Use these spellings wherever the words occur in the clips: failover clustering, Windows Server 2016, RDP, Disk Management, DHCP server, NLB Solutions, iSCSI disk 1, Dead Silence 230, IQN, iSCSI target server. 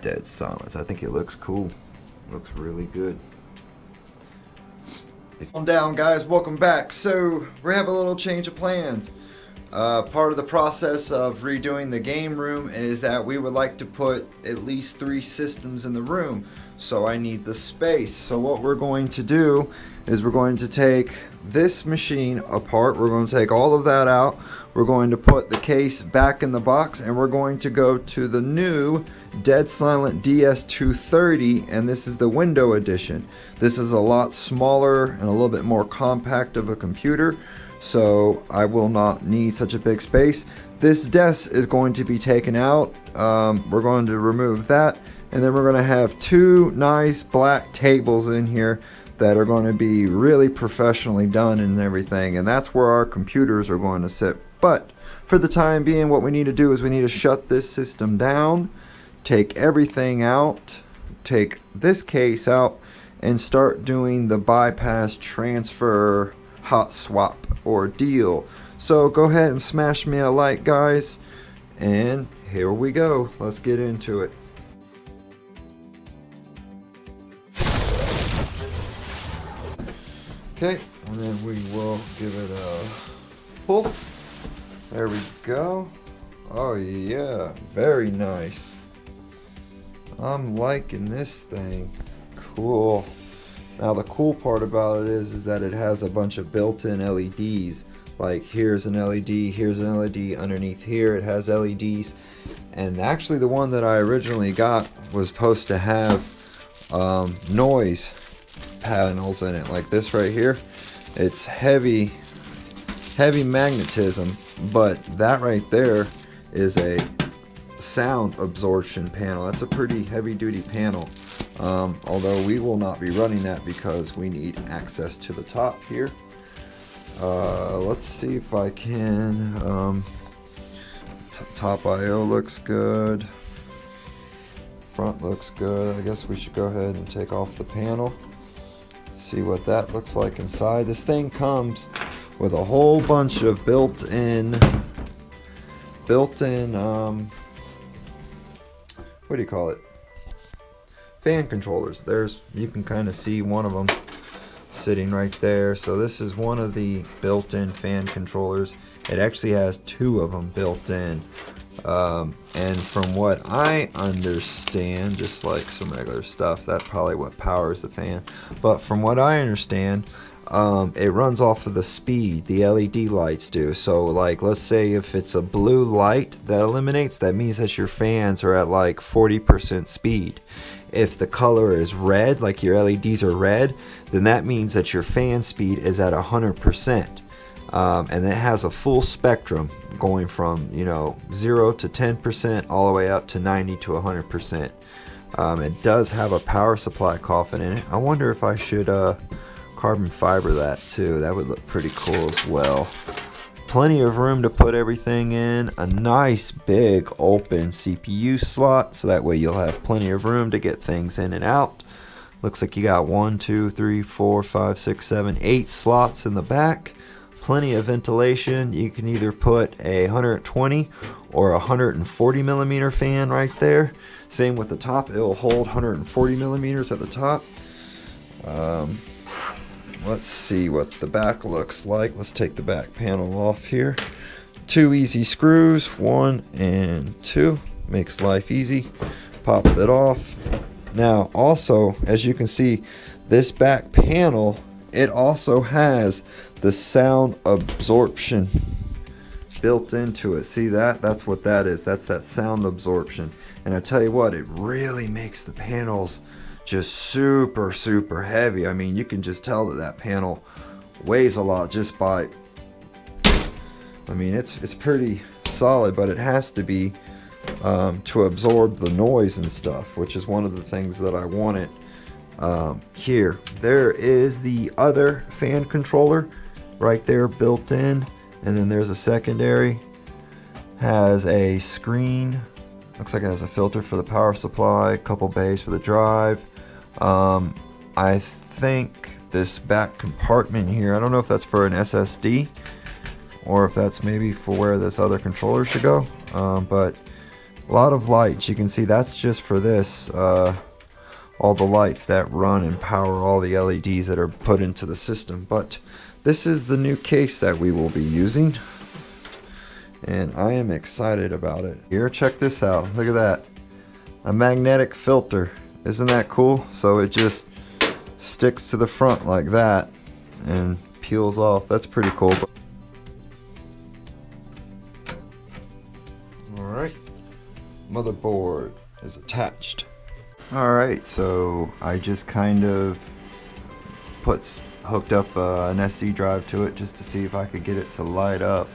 Dead Silence. I think it looks cool. Looks really good. I'm down, guys. Welcome back. So we have a little change of plans. Part of the process of redoing the game room is that we would like to put at least 3 systems in the room. So I need the space. So what we're going to do is we're going to take this machine apart. We're going to take all of that out. We're going to put the case back in the box, and we're going to go to the new Dead Silent DS230, and this is the window edition. This is a lot smaller and a little bit more compact of a computer, so I will not need such a big space. This desk is going to be taken out. We're going to remove that, and then we're going to have 2 nice black tables in here that are going to be really professionally done and everything, and that's where our computers are going to sit. But for the time being, what we need to do is we need to shut this system down, take everything out, take this case out, and start doing the bypass transfer hot swap ordeal. So go ahead and smash me a like, guys, and here we go. Let's get into it. Okay, and then we will give it a pull. There we go. Oh yeah, very nice. I'm liking this thing. Cool. Now the cool part about it is that it has a bunch of built-in LEDs. Like here's an LED, underneath here it has LEDs. And actually the one that I originally got was supposed to have noise panels in it, like this right here. It's heavy magnetism, but that right there is a sound absorption panel. That's a pretty heavy duty panel, although we will not be running that because we need access to the top here. Let's see if I can top IO looks good, front looks good. I guess we should go ahead and take off the panel, see what that looks like inside. This thing comes with a whole bunch of built-in what do you call it, fan controllers. There's, you can kind of see one of them sitting right there. So this is one of the built-in fan controllers. It actually has 2 of them built in, and from what I understand, just like some regular stuff, that's probably what powers the fan. But from what I understand, it runs off of the speed the LED lights do. So like, let's say if it's a blue light that illuminates, that means that your fans are at like 40% speed. If the color is red, like your LEDs are red, then that means that your fan speed is at 100%. And it has a full spectrum going from, 0 to 10% all the way up to 90 to 100%. It does have a power supply coffin in it. I wonder if I should carbon fiber that too. That would look pretty cool as well. Plenty of room to put everything in. A nice big open CPU slot, so that way you'll have plenty of room to get things in and out. Looks like you got 1, 2, 3, 4, 5, 6, 7, 8 slots in the back. Plenty of ventilation. You can either put a 120 or 140 millimeter fan right there. Same with the top, it'll hold 140 millimeters at the top. Let's see what the back looks like. Let's take the back panel off here. 2 easy screws, 1 and 2. Makes life easy. Pop that off. Now also, as you can see, this back panel, it also has the sound absorption built into it. See that? That's what that is. That's that sound absorption. And I tell you what, it really makes the panels just super heavy. I mean, you can just tell that that panel weighs a lot just by, I mean, it's pretty solid, but it has to be to absorb the noise and stuff, which is one of the things that I wanted. Here there is the other fan controller right there built in, and then there's a secondary, has a screen, looks like it has a filter for the power supply, a couple bays for the drive. I think this back compartment here, I don't know if that's for an SSD or if that's maybe for where this other controller should go, but A lot of lights. You can see that's just for this. All the lights that run and power all the LEDs that are put into the system. But this is the new case that we will be using, and I am excited about it. Here, check this out. Look at that. A magnetic filter. Isn't that cool? So it just sticks to the front like that and peels off. That's pretty cool. Alright, motherboard is attached. Alright, so I just kind of hooked up an SD drive to it just to see if I could get it to light up.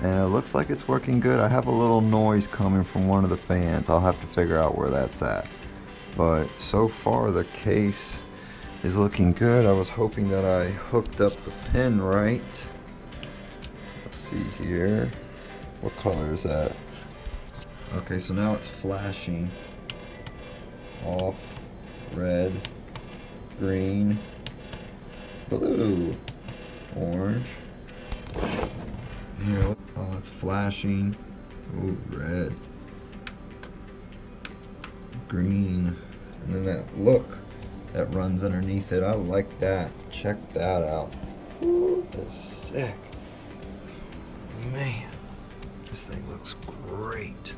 And it looks like it's working good. I have a little noise coming from one of the fans. I'll have to figure out where that's at. But so far the case is looking good. I was hoping that I hooked up the pin right. Let's see here. What color is that? Okay, so now it's flashing. Off, red, green, blue, orange. Here, look. Oh, it's flashing. Ooh, red, green, and then that look that runs underneath it. I like that. Check that out. Ooh, that's sick. Man, this thing looks great.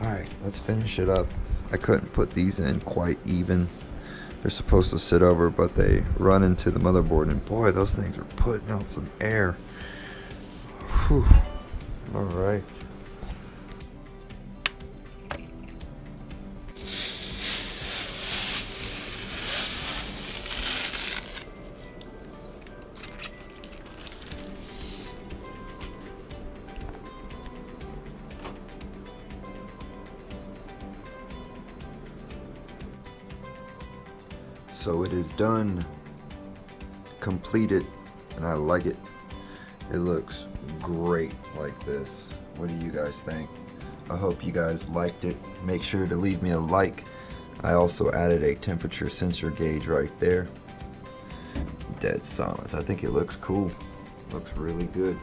Alright, let's finish it up. I couldn't put these in quite even. They're supposed to sit over, but they run into the motherboard, and boy, those things are putting out some air. Whew. All right. So it is done, completed, and I like it. It looks great like this. What do you guys think? I hope you guys liked it. Make sure to leave me a like. I also added a temperature sensor gauge right there. Dead Silence. I think it looks cool. Looks really good.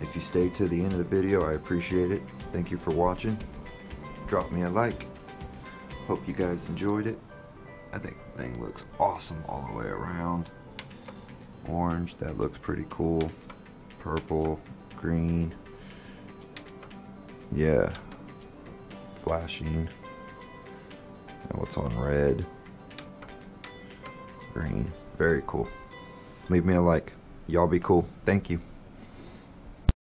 If you stayed to the end of the video, I appreciate it. Thank you for watching. Drop me a like. Hope you guys enjoyed it. I think the thing looks awesome all the way around. Orange, that looks pretty cool. Purple, green. Yeah. Flashing. Now it's on red. Green. Very cool. Leave me a like. Y'all be cool. Thank you.